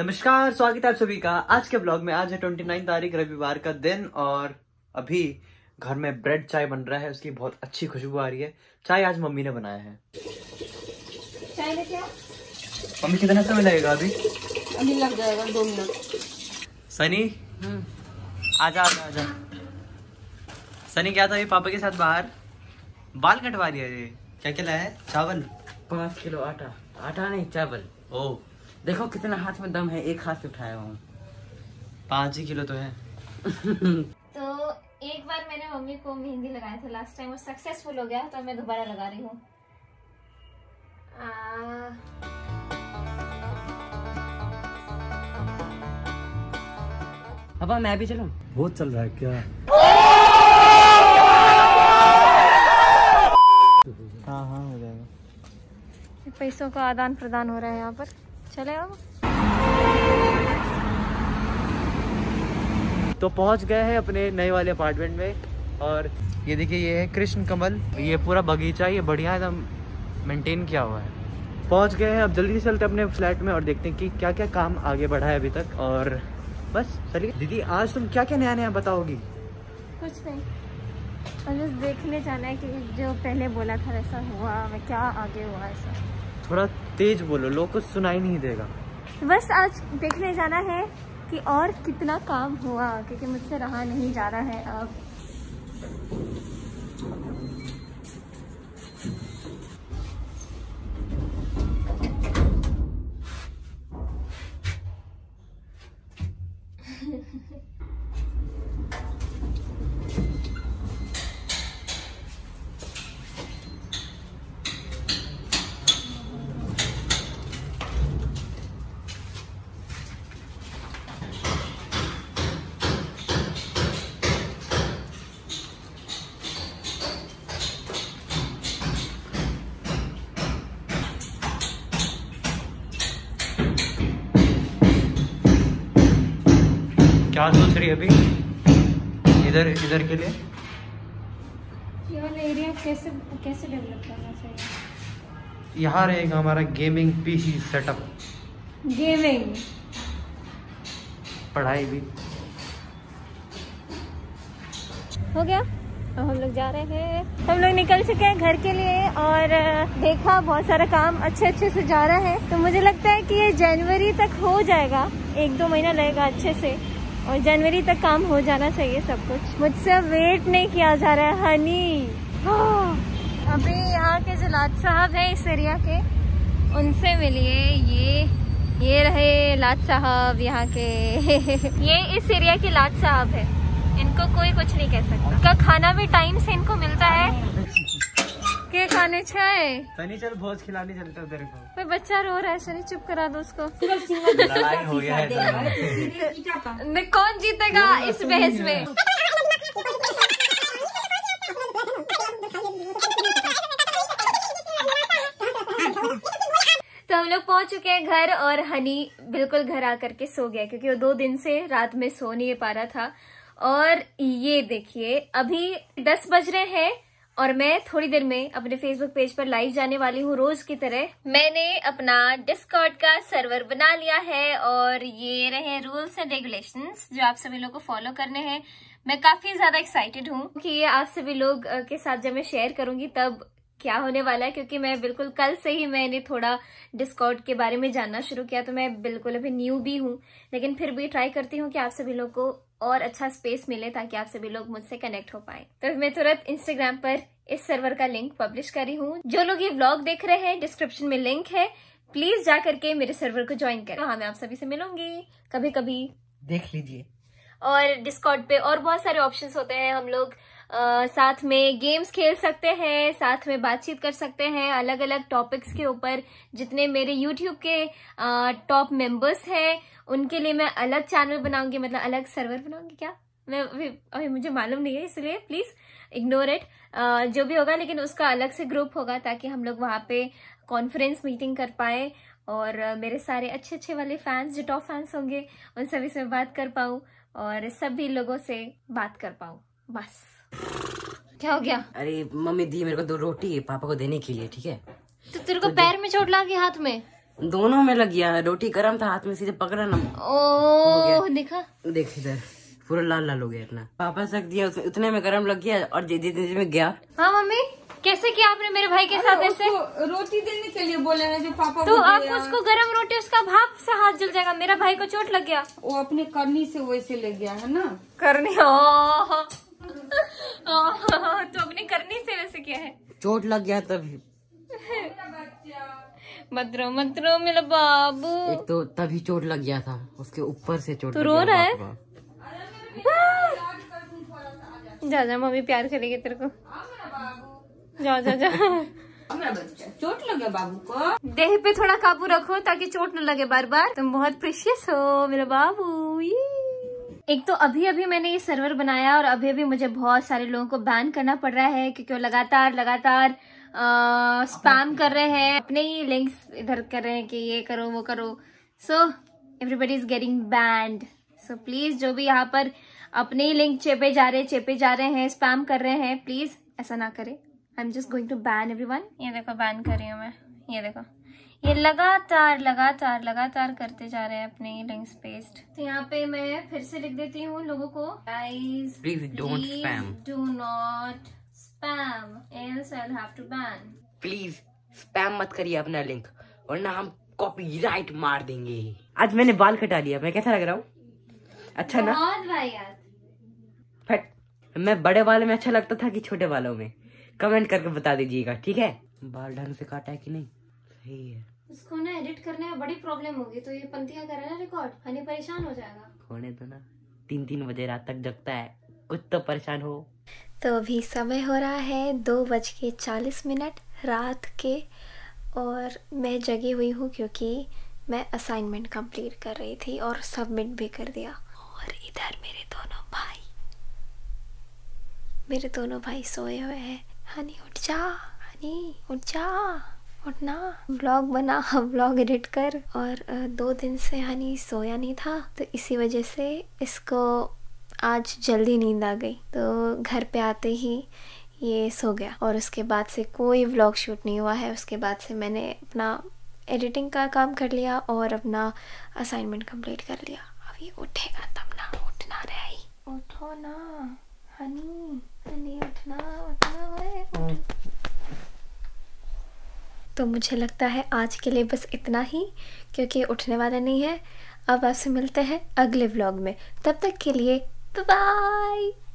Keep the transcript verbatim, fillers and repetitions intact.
नमस्कार, स्वागत है आप सभी का आज के ब्लॉग में। आज है उनतीस तारीख, रविवार का दिन, और अभी घर में ब्रेड चाय बन रहा है। उसकी बहुत अच्छी खुशबू आ रही है। चाय आज मम्मी ने बनाया है। चाय लेके आओ। मम्मी कितना समय लगेगा? अभी अभी लग जाएगा दो मिनट। सनी आजा आजा आजा। सनी क्या था ये पापा के साथ बाहर बाल कटवा रही है। ये क्या क्या लाया है? चावल, पाँच किलो आटा। आटा नहीं, चावल। ओह, देखो कितना हाथ में दम है, एक हाथ से उठाया हूँ। पाँच ही किलो तो है। तो एक बार मैंने मम्मी को मेहंदी लगाया था लास्ट टाइम, वो सक्सेसफुल हो गया, तो मैं दोबारा लगा रही हूँ। अब मैं भी चलूँ? बहुत चल रहा है क्या? हाँ हाँ हो जाएगा। पैसों का आदान प्रदान हो रहा है यहाँ पर। चले अब। तो पहुंच गए हैं अपने नए वाले अपार्टमेंट में, और ये देखिए ये है कृष्ण कमल। ये पूरा बगीचा ये बढ़िया एकदम मेंटेन किया हुआ है। पहुंच गए हैं, अब जल्दी से चलते हैं अपने फ्लैट में और देखते हैं कि क्या क्या काम आगे बढ़ा है अभी तक। और बस चलिए। दीदी आज तुम क्या क्या नया नया बताओगी? कुछ नहीं, बस देखने जाना है कि जो पहले बोला था वैसा हुआ, क्या आगे हुआ। ऐसा थोड़ा तेज बोलो, लोग को सुनाई नहीं देगा। बस आज देखने जाना है कि और कितना काम हुआ, क्योंकि मुझसे रहा नहीं जा रहा है अब। क्या सोच रही है अभी इधर इधर के लिए? ये वाला एरिया कैसे कैसे डेवलप करना चाहिए? यहाँ रहेगा हमारा गेमिंग पीसी सेटअप। गेमिंग, पढ़ाई भी हो गया। अब हम लोग जा रहे हैं, हम लोग निकल चुके हैं घर के लिए। और देखा बहुत सारा काम अच्छे अच्छे से जा रहा है, तो मुझे लगता है कि ये जनवरी तक हो जाएगा। एक दो महीना लगेगा अच्छे से, और जनवरी तक काम हो जाना चाहिए सब कुछ। मुझसे वेट नहीं किया जा रहा है हनी। अभी यहाँ के जो लाट साहब है इस एरिया के, उनसे मिलिए। ये ये रहे लाट साहब यहाँ के। ये इस एरिया के लाट साहब है, इनको कोई कुछ नहीं कह सकता। इनका खाना भी टाइम से इनको मिलता है। के खाने चाहे सनी, चल भोज खिलाने चलते हो तेरे को। कोई बच्चा रो रहा है सनी, चुप करा दो उसको। लड़ाई हो गया है, कौन जीतेगा इस बहस में? तो हम लोग पहुंच चुके हैं घर, और हनी बिल्कुल घर आकर के सो गया, क्योंकि वो दो दिन से रात में सो नहीं पा रहा था। और ये देखिए अभी दस बज रहे हैं, और मैं थोड़ी देर में अपने फेसबुक पेज पर लाइव जाने वाली हूँ रोज की तरह। मैंने अपना डिस्कॉर्ड का सर्वर बना लिया है, और ये रहे रूल्स एंड रेगुलेशंस जो आप सभी लोग को फॉलो करने हैं। मैं काफी ज्यादा एक्साइटेड हूँ कि ये आप सभी लोग के साथ जब मैं शेयर करूंगी तब क्या होने वाला है, क्योंकि मैं बिल्कुल कल से ही मैंने थोड़ा डिस्कॉर्ड के बारे में जानना शुरू किया, तो मैं बिल्कुल अभी न्यू भी हूँ। लेकिन फिर भी ट्राई करती हूँ कि आप सभी लोग को और अच्छा स्पेस मिले, ताकि आप सभी लोग मुझसे कनेक्ट हो पाए। तो मैं तुरंत इंस्टाग्राम पर इस सर्वर का लिंक पब्लिश करी हूँ। जो लोग ये व्लॉग देख रहे हैं, डिस्क्रिप्शन में लिंक है, प्लीज जा करके मेरे सर्वर को ज्वाइन करें। वहां मैं आप सभी से मिलूंगी, कभी कभी देख लीजिए। और डिस्कॉर्ड पे और बहुत सारे ऑप्शंस होते हैं, हम लोग आ, साथ में गेम्स खेल सकते हैं, साथ में बातचीत कर सकते हैं अलग अलग टॉपिक्स के ऊपर। जितने मेरे यूट्यूब के टॉप मेंबर्स हैं उनके लिए मैं अलग चैनल बनाऊंगी, मतलब अलग सर्वर बनाऊंगी। क्या मैं अभी, अभी मुझे मालूम नहीं है, इसलिए प्लीज इग्नोर इट। जो भी होगा, लेकिन उसका अलग से ग्रुप होगा, ताकि हम लोग वहाँ पे कॉन्फ्रेंस मीटिंग कर पाए, और मेरे सारे अच्छे अच्छे वाले फैंस जो टॉप फैंस होंगे उन सभी से बात कर पाऊँ, और सभी लोगों से बात कर पाऊँ। बस। क्या हो गया? अरे मम्मी दी मेरे को दो रोटी पापा को देने के लिए, ठीक है? तो तेरे को तो पैर में चोट लगी, हाथ में? दोनों में लग गया, रोटी गर्म था, हाथ में सीधे पकड़ा ना, ओह देखा, देख इधर पूरा लाल लाल हो गया। इतना वापस रख दिया, उतने में गर्म लग गया और धीरे धीरे में गया। हाँ मम्मी कैसे किया आपने मेरे भाई के साथ ऐसे? रोटी देने के लिए बोले ना जो पापा, तो आप उसको गरम रोटी, उसका भाप से हाथ जल जाएगा। मेरा भाई को चोट लग गया, वो अपने करनी से वैसे लग गया है ना, करनी तो अपने करनी से वैसे किया है, चोट लग गया तभी। मद्रो मद्रो मेरा बाबू, एक तो तभी चोट लग गया था, उसके ऊपर से चोट। तो रो रहा है, जा जा मम्मी प्यार करेगी तेरे को, जा जा जा। चोट लगे बाबू को, देह पे थोड़ा काबू रखो ताकि चोट न लगे बार बार। तुम बहुत प्रेशियस हो मेरा बाबू। एक तो अभी अभी मैंने ये सर्वर बनाया और अभी अभी मुझे बहुत सारे लोगों को बैन करना पड़ रहा है, क्योंकि वो लगातार लगातार आ, स्पैम कर रहे हैं, अपने ही लिंक्स इधर कर रहे हैं कि ये करो वो करो। So everybody is getting banned. So please जो भी यहाँ पर अपने ही लिंक चेपे जा रहे चेपे जा रहे हैं, स्पैम कर रहे हैं, प्लीज ऐसा ना करें। I am just going to ban everyone. ये देखो बैन कर रही हूँ मैं, ये देखो, ये लगातार लगातार लगातार करते जा रहे हैं अपने लिंक्स पेस्ट। तो यहाँ पे मैं फिर से लिख देती हूँ लोगों को, guys please don't spam, do not spam, else I will have to ban. Please spam मत करिए अपना लिंक वरना हम कॉपीराइट मार देंगे। आज मैंने बाल कटा लिया, मैं कैसा लग रहा हूँ? अच्छा ना? फट, मैं बड़े बालों में अच्छा लगता था कि छोटे बालों में? कमेंट करके बता दीजिएगा ठीक है। बाल ढंग से काटा है कि नहीं? सही है। इसको ना एडिट करने में बड़ी प्रॉब्लम होगी, तो ये पंक्तियां कर रहा है रिकॉर्ड, हनी परेशान हो जाएगा। होने दो ना, तीन तीन बजे रात तक जगता है, कुछ तो परेशान हो। तो अभी समय हो रहा है दो बज के चालीस मिनट रात के, और मैं जगी हुई हूँ क्योंकि मैं असाइनमेंट कंप्लीट कर रही थी और सबमिट भी कर दिया। और इधर मेरे दोनों भाई मेरे दोनों भाई सोए हुए हैं। हनी उठ जा, हनी उठ जा, उठना, व्लॉग बना, व्लॉग एडिट कर। और दो दिन से हनी सोया नहीं था तो इसी वजह से इसको आज जल्दी नींद आ गई, तो घर पे आते ही ये सो गया। और उसके बाद से कोई व्लॉग शूट नहीं हुआ है। उसके बाद से मैंने अपना एडिटिंग का काम कर लिया और अपना असाइनमेंट कंप्लीट कर लिया। अब ये उठेगा तब ना, उठना रही, उठो ना हनी, हनी उठना, उठना उठ। तो मुझे लगता है आज के लिए बस इतना ही, क्योंकि उठने वाला नहीं है। अब आपसे मिलते हैं अगले व्लॉग में, तब तक के लिए बाय बाय।